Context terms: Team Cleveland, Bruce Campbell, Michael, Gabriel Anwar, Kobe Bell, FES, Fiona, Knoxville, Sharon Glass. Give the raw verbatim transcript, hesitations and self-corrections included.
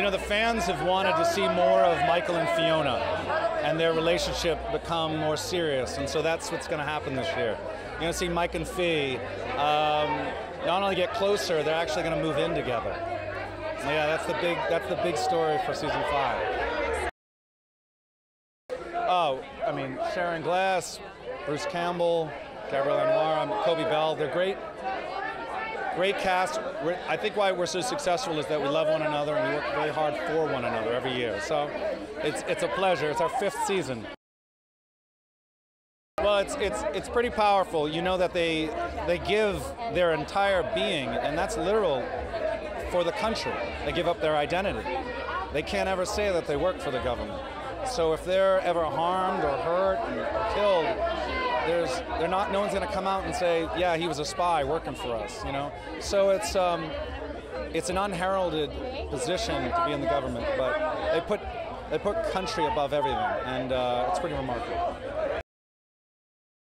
you know, the fans have wanted to see more of Michael and Fiona and their relationship become more serious, and so that's what's going to happen this year. You're going to see Mike and Fee um, not only get closer, they're actually going to move in together. So yeah, that's the big that's the big story for season five. Oh, I mean, Sharon Glass, Bruce Campbell, Gabriel Anwar, Kobe Bell, they're great. Great cast. We're, I think why we're so successful is that we love one another and we work really hard for one another every year. So it's, it's a pleasure. It's our fifth season. Well, it's, it's, it's pretty powerful. You know that they, they give their entire being, and that's literal, for the country. They give up their identity. They can't ever say that they work for the government. So if they're ever harmed or hurt and killed, There's, they're not. No one's going to come out and say, "Yeah, he was a spy working for us," you know. So it's um, it's an unheralded position to be in the government, but they put they put country above everything, and uh, it's pretty remarkable.